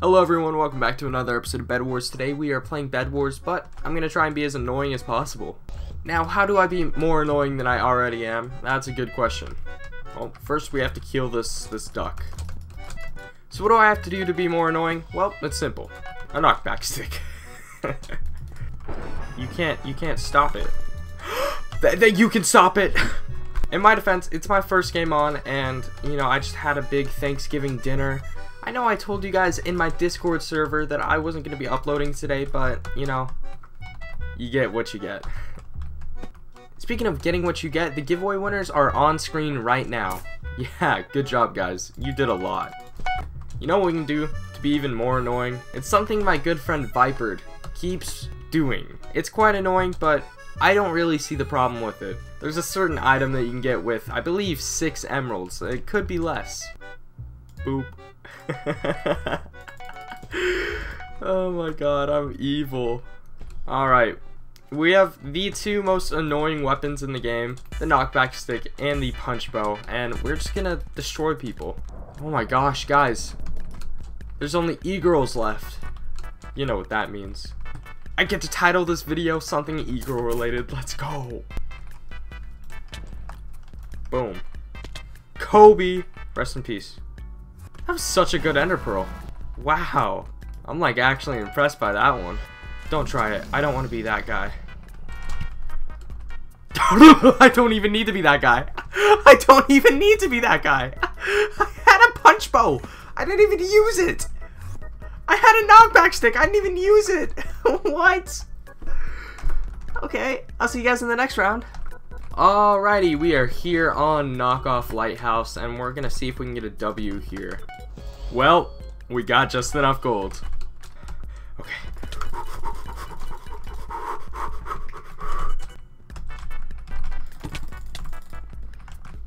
Hello everyone, welcome back to another episode of Bed Wars. Today we are playing Bed Wars, but I'm going to try and be as annoying as possible. Now, how do I be more annoying than I already am? That's a good question. Well, first we have to kill this duck. So what do I have to do to be more annoying? Well, it's simple. A knockback stick. You can't stop it. That you can stop it! In my defense, it's my first game on, and, you know, I just had a big Thanksgiving dinner. I know I told you guys in my Discord server that I wasn't going to be uploading today, but, you know, you get what you get. Speaking of getting what you get, the giveaway winners are on screen right now. Yeah, good job, guys. You did a lot. You know what we can do to be even more annoying? It's something my good friend Viperd keeps doing. It's quite annoying, but I don't really see the problem with it. There's a certain item that you can get with, I believe, 6 emeralds. It could be less. Boop. Oh my god, I'm evil. Alright, we have the two most annoying weapons in the game, the knockback stick and the punch bow, and we're just gonna destroy people. Oh my gosh, guys. There's only e-girls left. You know what that means. I get to title this video something e-girl related. Let's go. Boom. Kobe, rest in peace. That was such a good ender pearl. Wow. I'm like actually impressed by that one. Don't try it. I don't want to be that guy. I don't even need to be that guy. I don't even need to be that guy. I had a punch bow. I didn't even use it. I had a knockback stick. I didn't even use it. What? Okay. I'll see you guys in the next round. Alrighty, we are here on Knockoff Lighthouse, and we're gonna see if we can get a W here. Well, we got just enough gold. Okay.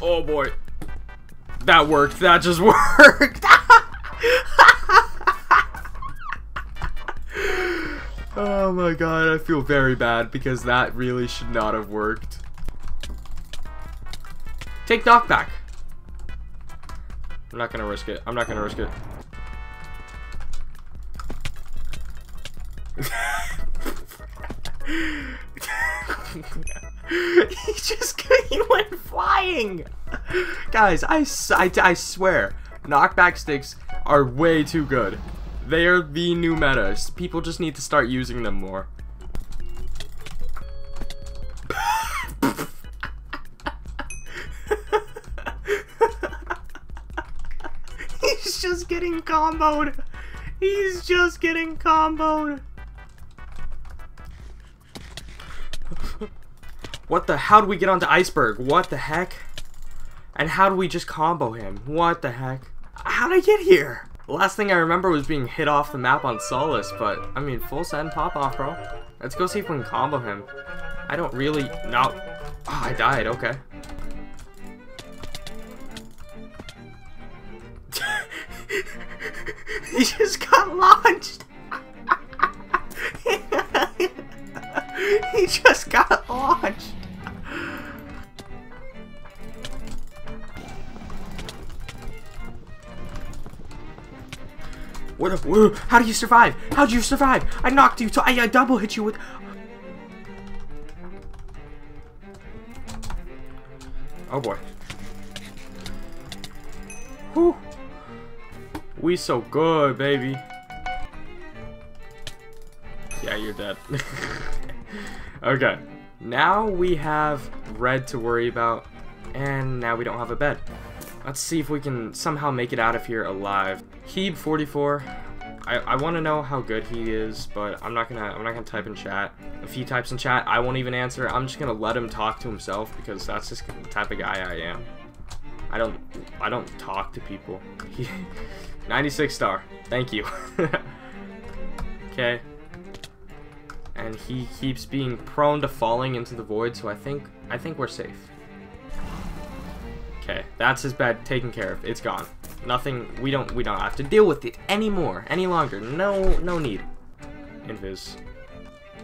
Oh boy. That worked. That just worked. Oh my god, I feel very bad because that really should not have worked. Take knockback. I'm not gonna risk it. I'm not gonna risk it. He went flying. Guys, I swear, knockback sticks are way too good. They are the new metas. People just need to start using them more. Just getting comboed. He's just getting comboed. What the? How do we get onto Iceberg? What the heck? And how do we just combo him? What the heck? How did I get here? Last thing I remember was being hit off the map on Solace, but I mean, full send, pop off, bro. Let's go see if we can combo him. I don't really. No. Oh, I died. Okay. He just got launched. He just got launched. What? How do you survive? How do you survive? I knocked you. So I double hit you with. Oh boy. Whew. We so good, baby. Yeah, you're dead. Okay. Now we have red to worry about, and now we don't have a bed. Let's see if we can somehow make it out of here alive. Heeb 44. I want to know how good he is, but I'm not gonna type in chat. If he types in chat, I won't even answer. I'm just gonna let him talk to himself because that's just the type of guy I am. I don't talk to people. 96 star. Thank you. Okay. And he keeps being prone to falling into the void, so I think we're safe. Okay, that's his bed taken care of. It's gone. Nothing. We don't have to deal with it anymore, any longer. No need. Invis.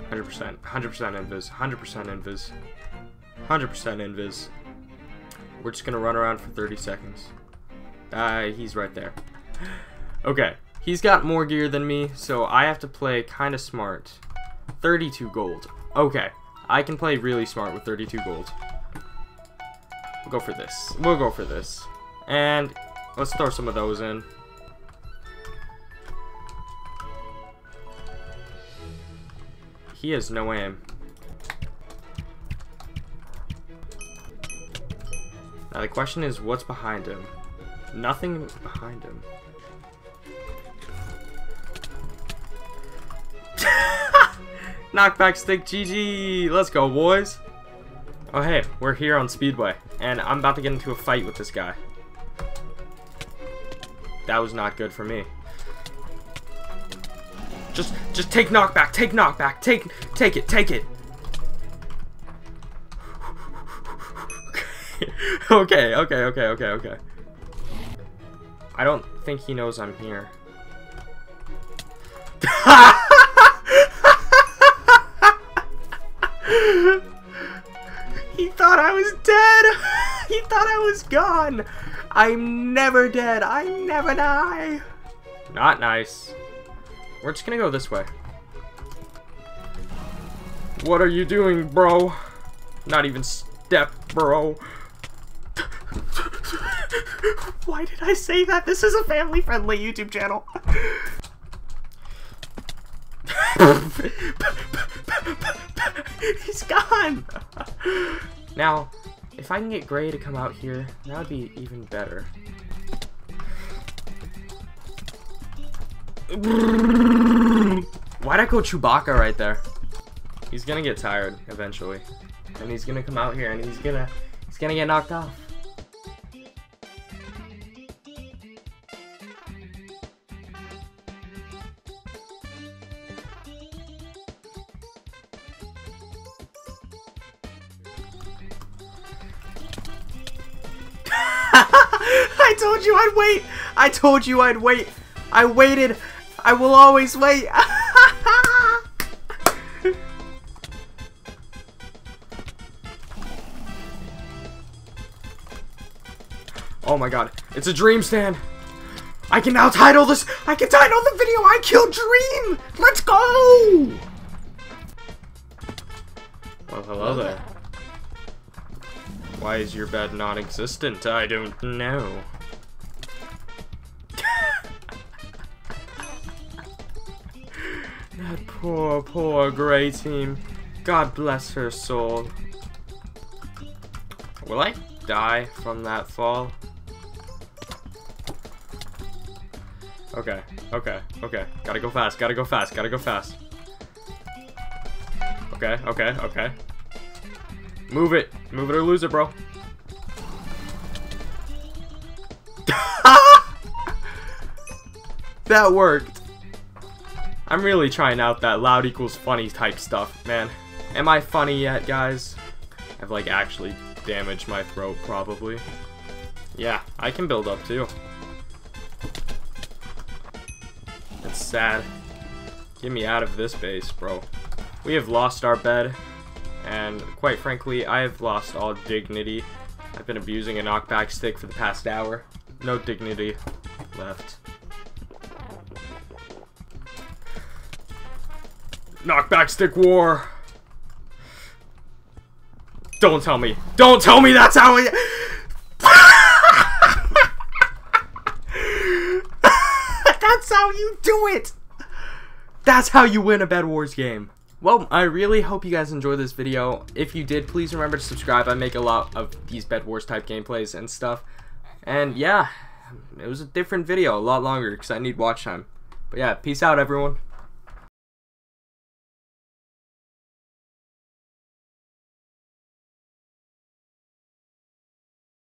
100%. 100% invis. 100% invis. 100% invis. We're just gonna run around for 30 seconds. He's right there. Okay, He's got more gear than me, so I have to play kind of smart. 32 gold. Okay, I can play really smart with 32 gold. We'll go for this. We'll go for this. And let's throw some of those in. He has no aim. Now the question is, what's behind him? Nothing behind him. Knockback stick, GG! Let's go, boys! Oh hey, we're here on Speedway, and I'm about to get into a fight with this guy. That was not good for me. Just take knockback, take knockback, take it. Okay. I don't think he knows I'm here. He thought I was dead. He thought I was gone. I'm never dead. I never die. Not nice. We're just gonna go this way. What are you doing, bro? Not even step, bro. Why did I say that? This is a family-friendly YouTube channel. He's gone. Now, if I can get Gray to come out here, that would be even better. Why'd I go Chewbacca right there? He's gonna get tired eventually, and he's gonna come out here, and he's gonna get knocked off. I told you I'd wait. I told you I'd wait. I waited. I will always wait. Oh my god. It's a dream stand. I can now title this. I can title the video "I Killed Dream." Let's go. Well, hello there. Why is your bed non-existent? I don't know. That poor, poor Gray team. God bless her soul. Will I die from that fall? Okay. Gotta go fast. Okay. Move it or lose it, bro. That worked. I'm really trying out that loud equals funny type stuff, man. Am I funny yet, guys? I've like actually damaged my throat, probably. Yeah, I can build up too. That's sad. Get me out of this base, bro. We have lost our bed. And quite frankly, I have lost all dignity. I've been abusing a knockback stick for the past hour. No dignity left. Knockback stick war. Don't tell me that's how it. That's how you do it. That's how you win a Bed Wars game. Well, I really hope you guys enjoyed this video. If you did, please remember to subscribe. I make a lot of these Bed Wars type gameplays and stuff. And yeah, it was a different video, a lot longer because I need watch time. But yeah, peace out, everyone.